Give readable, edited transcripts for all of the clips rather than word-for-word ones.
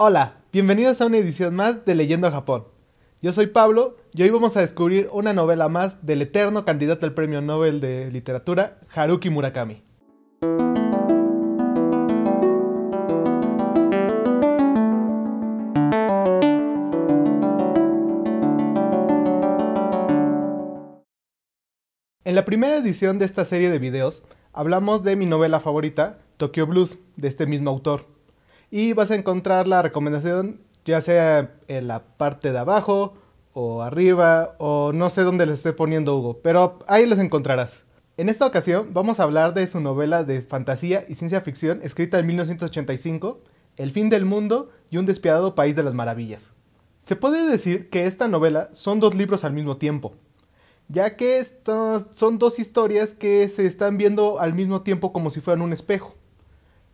Hola, bienvenidos a una edición más de Leyendo a Japón. Yo soy Pablo y hoy vamos a descubrir una novela más del eterno candidato al premio Nobel de literatura, Haruki Murakami. En la primera edición de esta serie de videos hablamos de mi novela favorita, Tokyo Blues, de este mismo autor. Y vas a encontrar la recomendación ya sea en la parte de abajo o arriba o no sé dónde les esté poniendo Hugo, pero ahí les encontrarás. En esta ocasión vamos a hablar de su novela de fantasía y ciencia ficción escrita en 1985, El fin del mundo y un despiadado país de las maravillas. Se puede decir que esta novela son dos libros al mismo tiempo, ya que estas son dos historias que se están viendo al mismo tiempo como si fueran un espejo.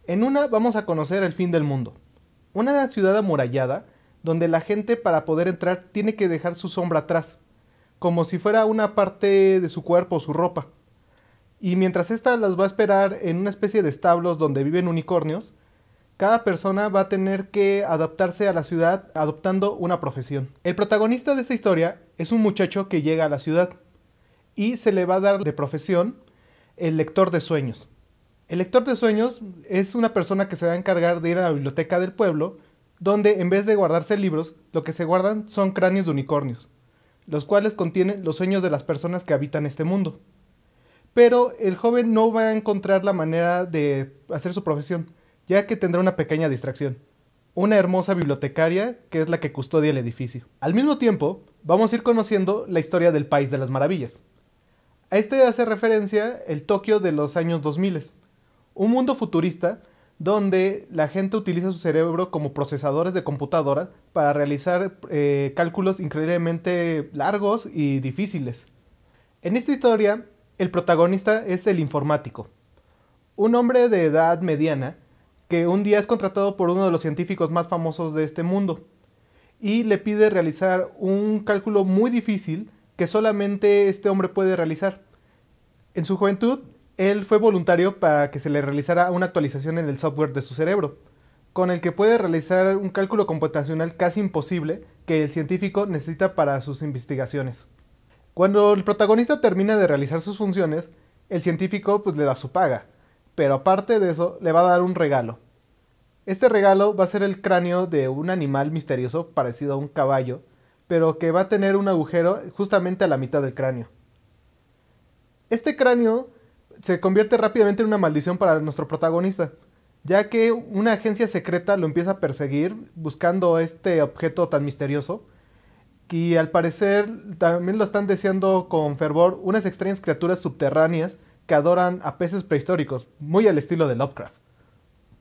En una vamos a conocer el fin del mundo, una ciudad amurallada donde la gente para poder entrar tiene que dejar su sombra atrás, como si fuera una parte de su cuerpo o su ropa. Y mientras esta las va a esperar en una especie de establos donde viven unicornios, cada persona va a tener que adaptarse a la ciudad adoptando una profesión. El protagonista de esta historia es un muchacho que llega a la ciudad y se le va a dar de profesión el lector de sueños. El lector de sueños es una persona que se va a encargar de ir a la biblioteca del pueblo, donde en vez de guardarse libros, lo que se guardan son cráneos de unicornios, los cuales contienen los sueños de las personas que habitan este mundo. Pero el joven no va a encontrar la manera de hacer su profesión, ya que tendrá una pequeña distracción, una hermosa bibliotecaria que es la que custodia el edificio. Al mismo tiempo, vamos a ir conociendo la historia del País de las Maravillas. A este hace referencia el Tokio de los años 2000, un mundo futurista donde la gente utiliza su cerebro como procesadores de computadora para realizar cálculos increíblemente largos y difíciles. En esta historia, el protagonista es el informático, un hombre de edad mediana que un día es contratado por uno de los científicos más famosos de este mundo y le pide realizar un cálculo muy difícil que solamente este hombre puede realizar. En su juventud, él fue voluntario para que se le realizara una actualización en el software de su cerebro, con el que puede realizar un cálculo computacional casi imposible que el científico necesita para sus investigaciones. Cuando el protagonista termina de realizar sus funciones, el científico pues le da su paga, pero aparte de eso le va a dar un regalo. Este regalo va a ser el cráneo de un animal misterioso parecido a un caballo, pero que va a tener un agujero justamente a la mitad del cráneo. Este cráneo se convierte rápidamente en una maldición para nuestro protagonista, ya que una agencia secreta lo empieza a perseguir buscando este objeto tan misterioso, y al parecer también lo están deseando con fervor unas extrañas criaturas subterráneas que adoran a peces prehistóricos, muy al estilo de Lovecraft.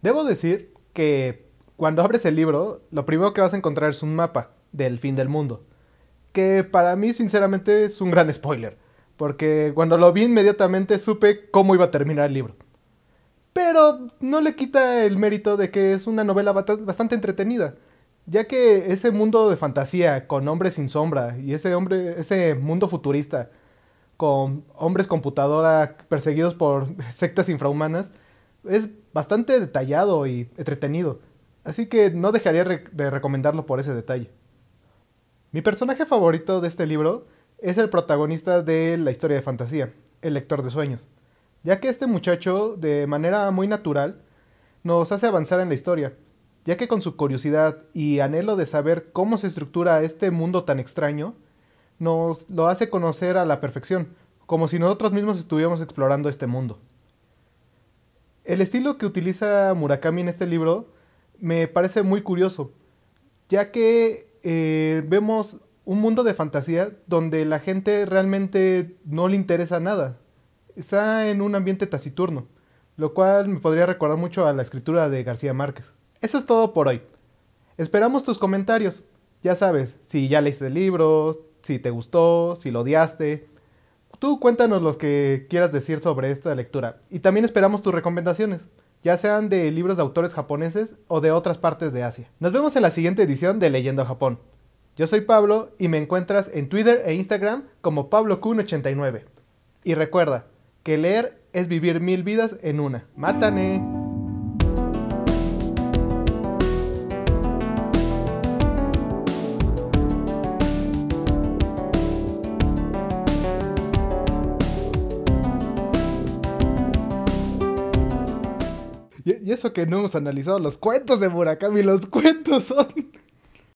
Debo decir que cuando abres el libro, lo primero que vas a encontrar es un mapa del fin del mundo, que para mí sinceramente es un gran spoiler, porque cuando lo vi inmediatamente supe cómo iba a terminar el libro. Pero no le quita el mérito de que es una novela bastante entretenida, ya que ese mundo de fantasía con hombres sin sombra y ese mundo futurista con hombres computadora perseguidos por sectas infrahumanas, es bastante detallado y entretenido, así que no dejaría de recomendarlo por ese detalle. Mi personaje favorito de este libro es el protagonista de la historia de fantasía, el lector de sueños, ya que este muchacho, de manera muy natural, nos hace avanzar en la historia, ya que con su curiosidad y anhelo de saber cómo se estructura este mundo tan extraño, nos lo hace conocer a la perfección, como si nosotros mismos estuviéramos explorando este mundo. El estilo que utiliza Murakami en este libro me parece muy curioso, ya que vemos un mundo de fantasía donde la gente realmente no le interesa nada. Está en un ambiente taciturno, lo cual me podría recordar mucho a la escritura de García Márquez. Eso es todo por hoy. Esperamos tus comentarios. Ya sabes, si ya leíste el libro, si te gustó, si lo odiaste. Tú cuéntanos lo que quieras decir sobre esta lectura. Y también esperamos tus recomendaciones, ya sean de libros de autores japoneses o de otras partes de Asia. Nos vemos en la siguiente edición de Leyendo a Japón. Yo soy Pablo y me encuentras en Twitter e Instagram como Pablokun89. Y recuerda que leer es vivir 1000 vidas en una. ¡Mátane! Y eso que no hemos analizado los cuentos de Murakami, los cuentos son